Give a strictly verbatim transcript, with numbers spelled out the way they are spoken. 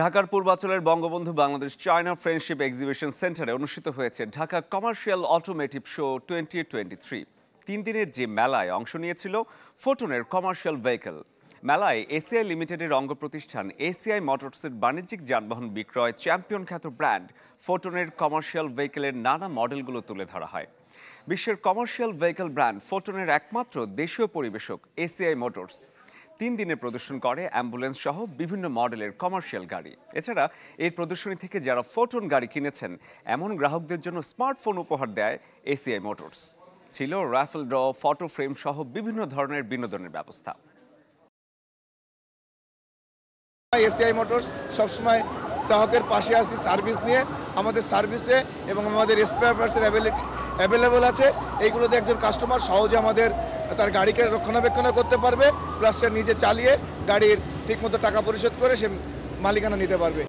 ঢাকার পূর্বাঞ্চলের Bangabandhu Bangladesh China friendship exhibition সেন্টারে অনুষ্ঠিত হয়েছে Dhaka commercial automotive show twenty twenty-three। তিন দিনের যে মেলায় অংশ নিয়েছিল ফোটনের কমার্শিয়াল ভেহিকল। মেলায় এসিআই লিমিটেডের অঙ্গ প্রতিষ্ঠান এসিআই মোটরসের বাণিজ্যিক যানবাহন বিক্রয় চ্যাম্পিয়ন খ্যাত ব্র্যান্ড ফোটনের কমার্শিয়াল ভেহিকলের নানা মডেলগুলো তুলে ধরা হয়। বিশ্বের কমার্শিয়াল ভেহিকল ব্র্যান্ড ফোটনের একমাত্র দেশীয় পরিবেশক এসিআই মোটরস। তিন দিনে প্রদর্শন করে অ্যাম্বুলেন্স সহ বিভিন্ন মডেলের কমার্শিয়াল গাড়ি। এছাড়া এই প্রদর্শনী থেকে যারা ফোটন গাড়ি কিনেছেন এমন গ্রাহকদের জন্য স্মার্টফোন উপহার দেয় এসিআই মোটরস। ছিল রাফেল ড্র, ফটো ফ্রেম সহ বিভিন্ন ধরনের বিনোদনের ব্যবস্থা। এসিআই মোটরস সবসময় গ্রাহকের পাশে আসি সার্ভিস নিয়ে। আমাদের সার্ভিসে এবং আমাদের স্পেয়ার পার্টসের অ্যাভেলেবল আছে, এইগুলোতে একজন কাস্টমার সহজে আমাদের তার গাড়িকে রক্ষণাবেক্ষণ করতে পারবে, প্লাস সে নিজে চালিয়ে গাড়ির ঠিকমতো টাকা পরিশোধ করে সে মালিকানা নিতে পারবে।